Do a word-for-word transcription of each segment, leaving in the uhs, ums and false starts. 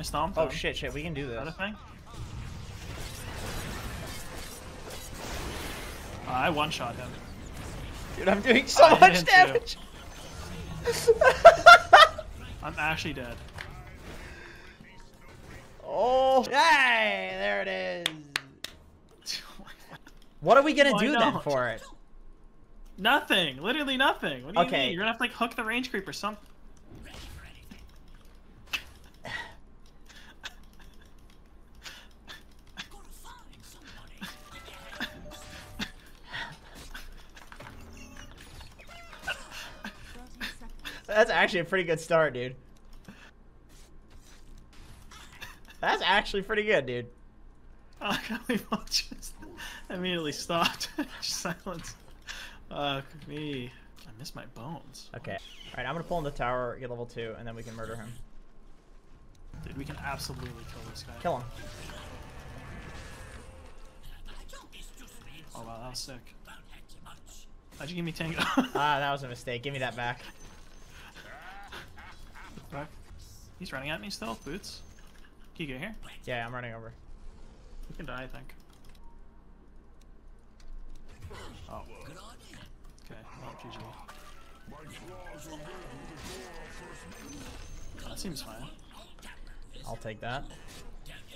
I stomped. Oh shit, shit, we can do this. Is that a thing? Uh, I one-shot him. Dude, I'm doing so I much damage! I'm actually dead. Oh! Hey! There it is! What are we gonna Why do not? then for it? Nothing! Literally nothing! What do you okay. mean? You're gonna have to like hook the range creep or something. That's actually a pretty good start, dude. That's actually pretty good, dude. Oh, God, just immediately stopped. Silence. Fuck me. I miss my bones. Okay. Alright, I'm gonna pull in the tower, get level two, and then we can murder him. Dude, we can absolutely kill this guy. Kill him. Oh, wow, that was sick. How'd you give me Tango? Ah, that was a mistake. Give me that back. Back. He's running at me still, Boots. Can you get here? Yeah, I'm running over. We can die, I think. Oh. Okay, well, G G. That seems fine. I'll take that.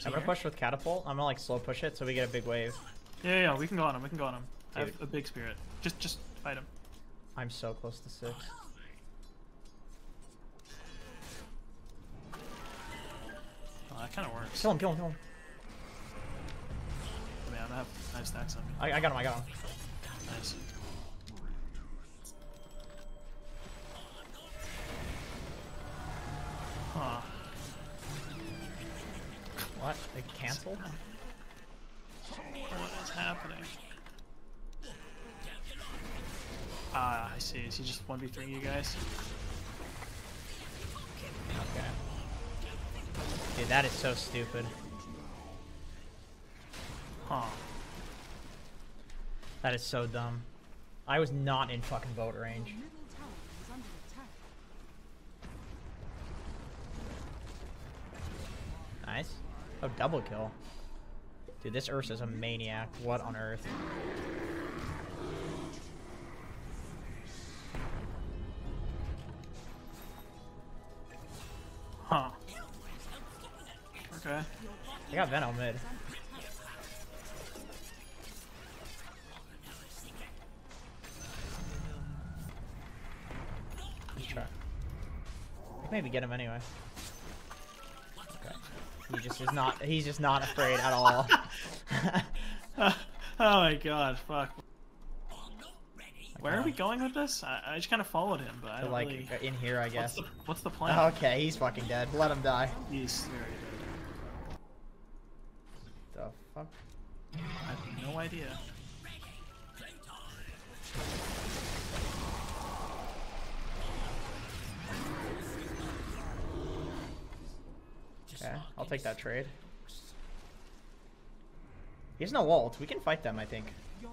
I'm gonna push with Catapult. I'm gonna like slow push it so we get a big wave. Yeah, yeah, yeah. We can go on him, we can go on him. Dude. I have a big spirit. Just, just fight him. I'm so close to six. That kind of works. Kill him, kill him, kill him. Oh, man, I have five stacks on me. I, I got him, I got him. Nice. Huh. What? It canceled? What is happening? Ah, I see. Is he just one v three you guys? Okay. Dude, that is so stupid. Huh. That is so dumb. I was not in fucking boat range. Nice. Oh, double kill. Dude, this Ursa is a maniac. What on earth? Huh. Okay. I got Veno mid. Let's try. I can maybe get him anyway. Okay. He just is not. He's just not afraid at all. Oh my god! Fuck. Where are we going with this? I, I just kind of followed him, but I don't like really... in here, I guess. What's the, what's the plan? Oh, okay, he's fucking dead. Let him die. He's very dead. The fuck? I have no idea. Okay, I'll take that trade. He has no ult. We can fight them, I think. Uh...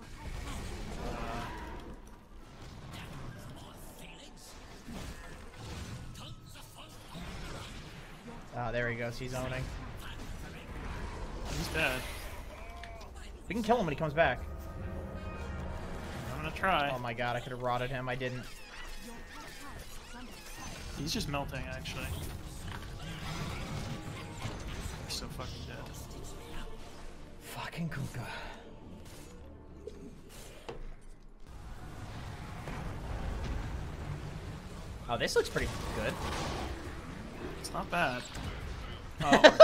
Oh, there he goes. He's owning. He's dead. We can kill him when he comes back. I'm gonna try. Oh my god, I could have rotted him. I didn't. He's just melting, actually. We're so fucking dead. Fucking Kunkka. Oh, this looks pretty good. It's not bad. Oh.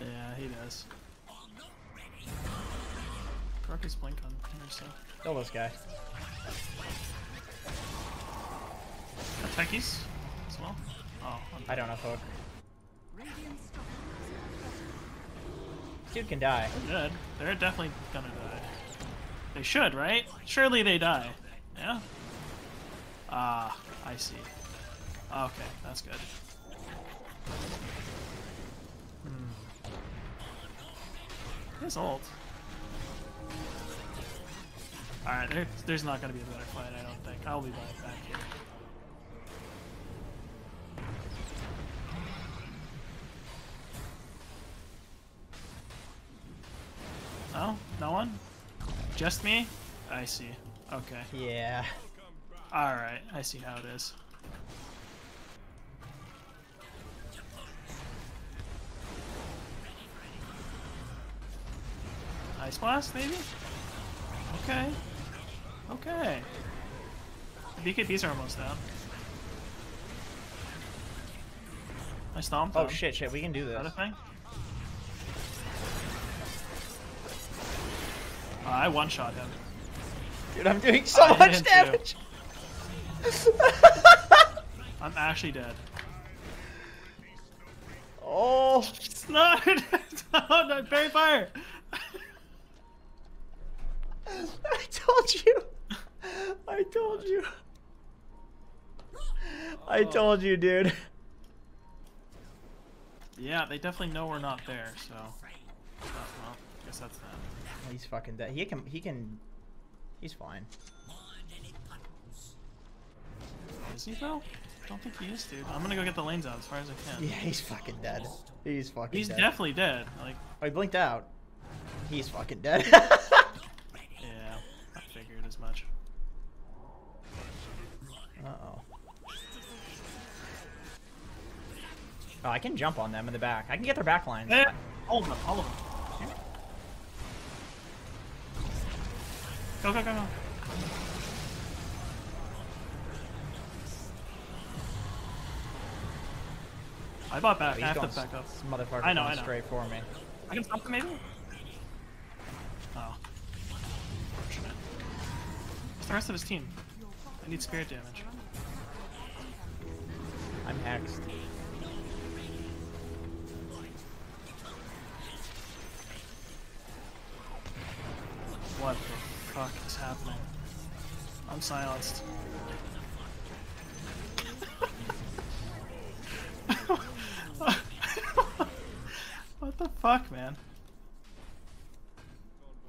Yeah, he does. Crocky's blink on him or so. Kill this guy. Techies as well? Oh, I'm I don't know, folk. Dude can die. They're dead. They're definitely gonna die. They should, right? Surely they die. Yeah? Ah, uh, I see. Okay, that's good. Hmm. His ult. Alright, there, there's not gonna be a better fight, I don't think. I'll be back here. Just me? I see. Okay. Yeah. Alright, I see how it is. Ice Blast, maybe? Okay. Okay. The B K Bs are almost down. I stomped them. Oh shit, shit, we can do this. Another thing? Uh, I one-shot him. Dude, I'm doing so I much damage! I'm actually dead. Oh! No! No, no, Barry Fire! I told you! I told you! I told you, dude. Yeah, they definitely know we're not there, so... Well, I guess that's that. He's fucking dead. He can... He can... He's fine. Is he though? I don't think he is, dude. I'm gonna go get the lanes out as far as I can. Yeah, he's fucking dead. He's fucking he's dead. He's definitely dead. Like... Oh, he blinked out. He's fucking dead. Yeah, I figured as much. Uh-oh. Oh, I can jump on them in the back. I can get their back lines. Eh. All of them, all of them. Go, go, go, go. I bought back. Oh, I have to back up. This motherfucker I know, I know. Straight for me. I can stop him maybe? Oh. Unfortunate. What's the rest of his team? I need spirit damage. I'm hexed. What the fuck is happening? I'm silenced. What the fuck, man?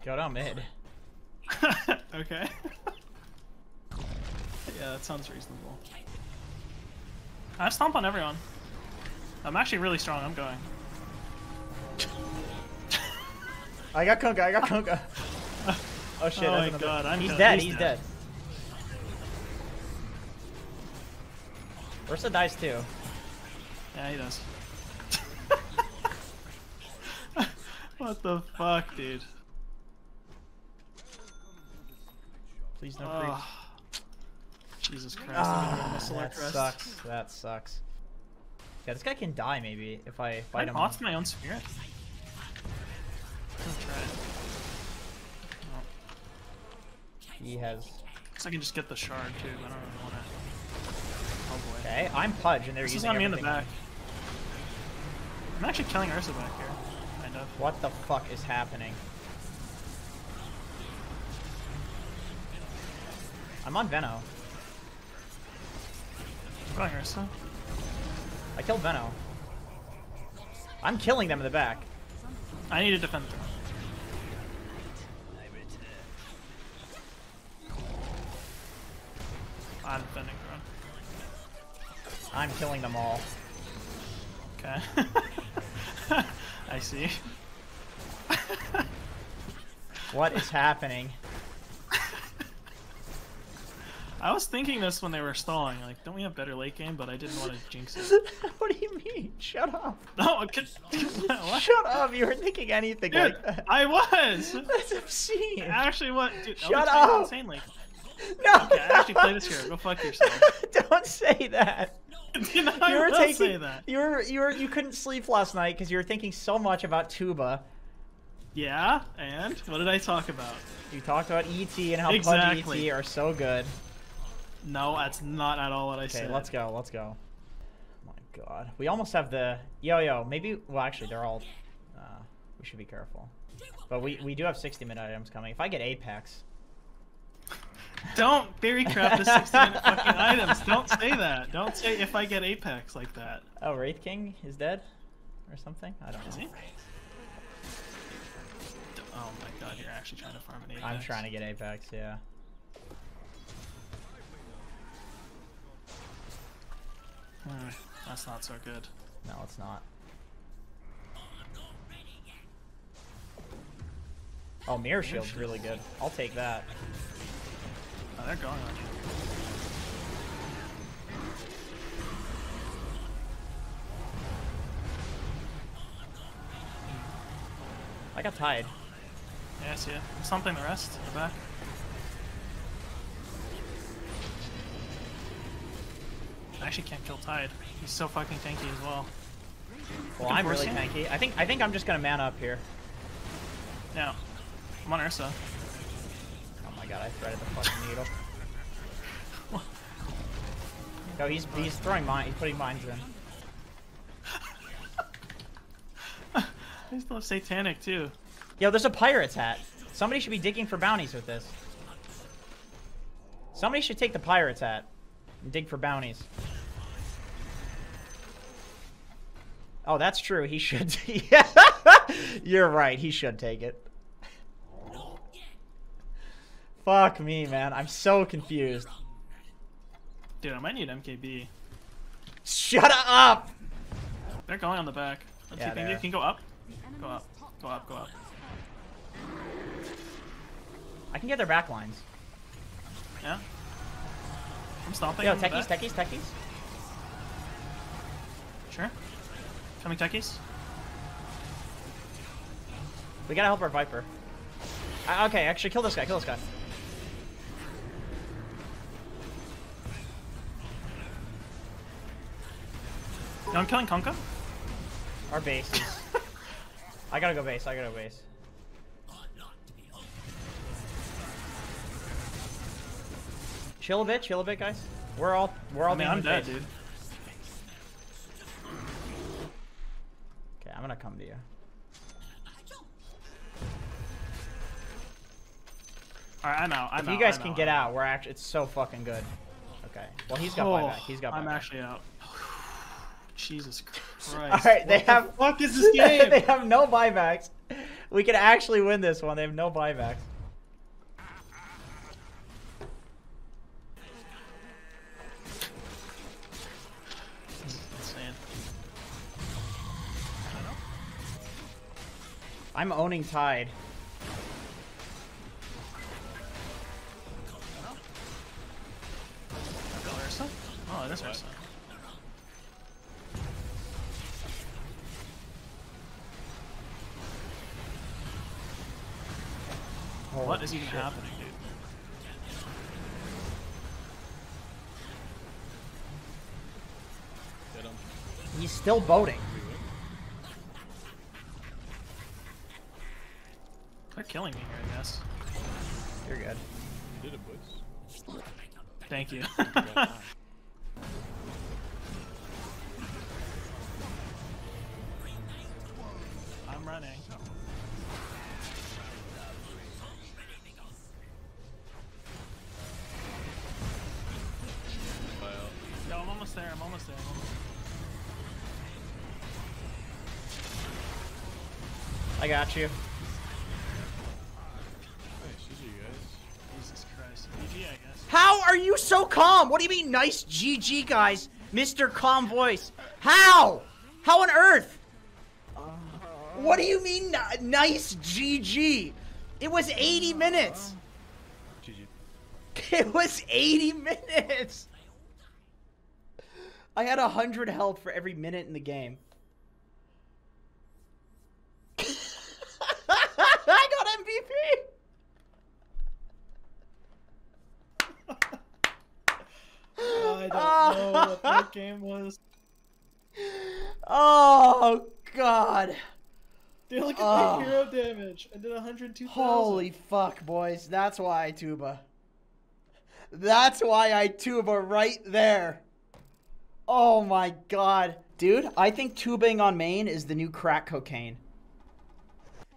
Go down mid. Okay. Yeah, that sounds reasonable. I stomp on everyone. I'm actually really strong, I'm going. I got Kunkka, I got Kunkka. Oh shit, oh my another... God, I'm he's dead, dead. He's, he's dead. dead. Ursa dies too. Yeah, he does. What the fuck, dude? Please no creeps. Oh. Jesus Christ, ah, I'm that crest. Sucks, that sucks. Yeah, this guy can die maybe if I fight him. I lost my own spirit. I'm gonna try it. He has. Guess I can just get the shard too. I don't really want it. Oh boy. Okay, I'm Pudge, and they're this using. This is on me in the back. I'm actually killing Ursa back here. Kind of. What the fuck is happening? I'm on Veno. I'm going Ursa. I killed Veno. I'm killing them in the back. I need to defend them. I'm defending run. I'm killing them all. Okay. I see. What is happening? I was thinking this when they were stalling. Like, don't we have better late game? But I didn't want to jinx it. What do you mean? Shut up. No, shut up. You weren't thinking anything dude, like that. I was. That's obscene. I actually what? Dude, shut up. Insanely. No, okay, no. I actually play this here. Go fuck yourself. Don't say that. You know, you were taking, say that. You were, you were, you couldn't sleep last night because you were thinking so much about tuba. Yeah, and what did I talk about? You talked about E T and how exactly. Pudge E T are so good. No, that's not at all what I okay, said. Okay, let's go. Let's go. Oh my God, we almost have the yo yo. Maybe. Well, actually, they're all. Uh, we should be careful. But we we do have sixty minute items coming. If I get Apex. Don't theory crap the sixty minute fucking items. Don't say that. Don't say if I get Apex like that. Oh, Wraith King is dead? Or something? I don't is know. He? Oh my God, you're actually trying to farm an Apex. I'm trying to get Apex, yeah. Mm, that's not so good. No, it's not. Oh, Oh, mirror shield's really good. I'll take that. Oh, they're going on. I got tied. Yeah, I see it. Something the rest in the back. I actually can't kill Tide. He's so fucking tanky as well. Well, I'm really him. tanky. I think I think I'm just gonna man up here. No. I'm on Ursa. Oh my god, I threaded the fucking needle. No, he's he's throwing mines. He's putting mines in. They still have satanic too. Yo, there's a pirate's hat. Somebody should be digging for bounties with this. Somebody should take the pirate's hat and dig for bounties. Oh, that's true. He should. Yeah. You're right. He should take it. Fuck me, man. I'm so confused. Dude, I might need M K B. Shut up! They're going on the back. Let's yeah, see. They, they can go up. Go up. Go up. Go up. I can get their back lines. Yeah. I'm stomping. Yo, techies, techies, techies. Sure. Coming techies. We gotta help our Viper. Uh, okay, actually, kill this guy, kill this guy. No, I'm killing Kunkka. Our base is... I gotta go base, I gotta go base. Chill a bit, chill a bit, guys. We're all... We're all I mean, I'm dead, base. dude. I'm gonna come to you. Alright, I'm out. I'm if you guys out, can out, get out, out, we're actually, it's so fucking good. Okay. Well, he's got oh, buyback. He's got buyback. I'm actually out. Jesus Christ. Alright, they have. What the fuck is this game? They have no buybacks. We can actually win this one. They have no buybacks. I'm owning Tide. Oh, this person. What is even happening, dude? Get him. He's still boating. They're killing me here, I guess. You're good. You did it, boys. Thank you. I'm running. No, I'm almost there. I'm almost there. I'm almost there. I got you. How are you so calm? What do you mean, nice G G, guys? Mister Calm Voice. How? How on earth? What do you mean, nice G G? It was eighty minutes. It was eighty minutes. I had one hundred health for every minute in the game. I got M V P. I don't know what that game was. Oh god. Dude, look at oh. the hero damage. I did one hundred two thousand. Holy fuck, boys. That's why I tuba. That's why I tuba right there. Oh my god. Dude, I think tubing on main is the new crack cocaine.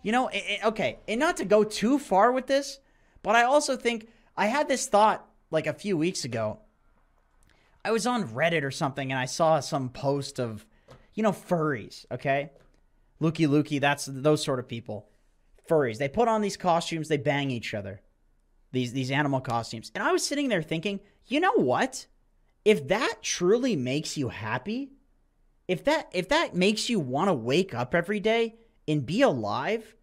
You know, it, it, okay, and not to go too far with this, but I also think I had this thought like a few weeks ago. I was on Reddit or something, and I saw some post of, you know, furries, okay? Lukey Lukey, that's those sort of people. Furries. They put on these costumes. They bang each other. These, these animal costumes. And I was sitting there thinking, you know what? If that truly makes you happy, if that, if that makes you want to wake up every day and be alive,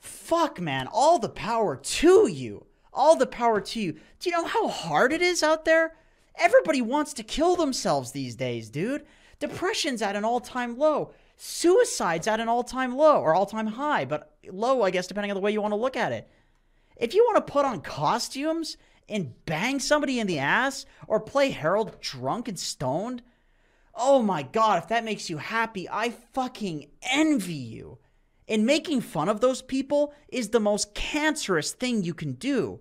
Fuck, man. All the power to you. All the power to you. Do you know how hard it is out there? Everybody wants to kill themselves these days, dude. Depression's at an all-time low. Suicide's at an all-time low, or all-time high, but low, I guess, depending on the way you want to look at it. If you want to put on costumes and bang somebody in the ass, or play Harold drunk and stoned, oh my god, if that makes you happy, I fucking envy you. And making fun of those people is the most cancerous thing you can do.